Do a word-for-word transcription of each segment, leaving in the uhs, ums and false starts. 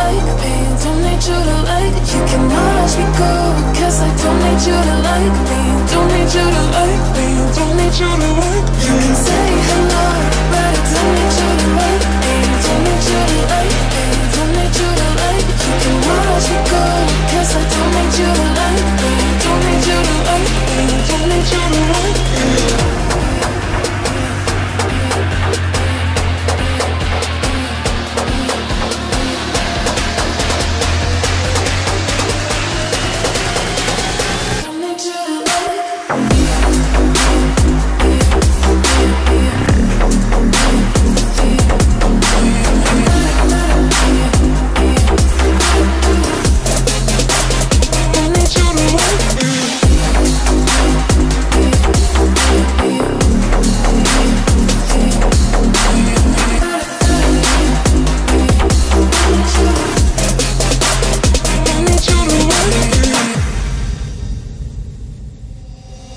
like me, don't need you to like. You cannot rush me, go, cause I don't need you to like me. Don't need you to like me, don't need you to like me. You can say hello, but I don't need you to like me. Don't need you to like me, don't need you to like. You cannot rush me, go, cause I don't need you to like me. Don't need you to like me, don't need you to like me.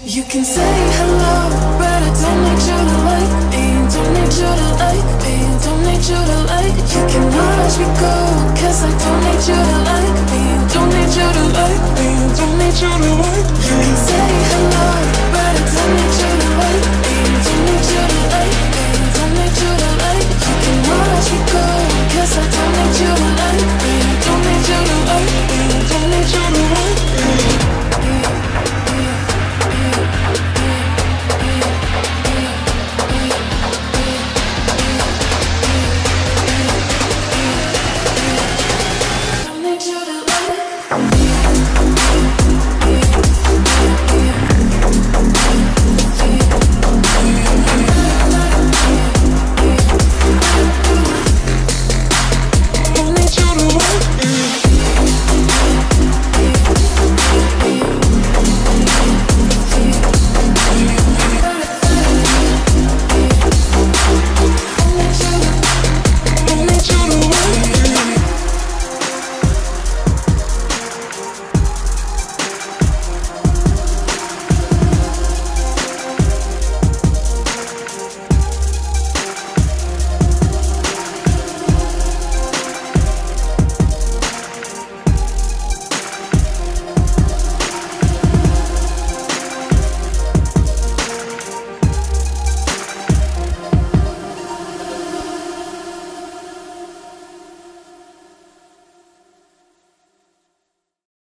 You can say hello.